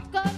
I'll go.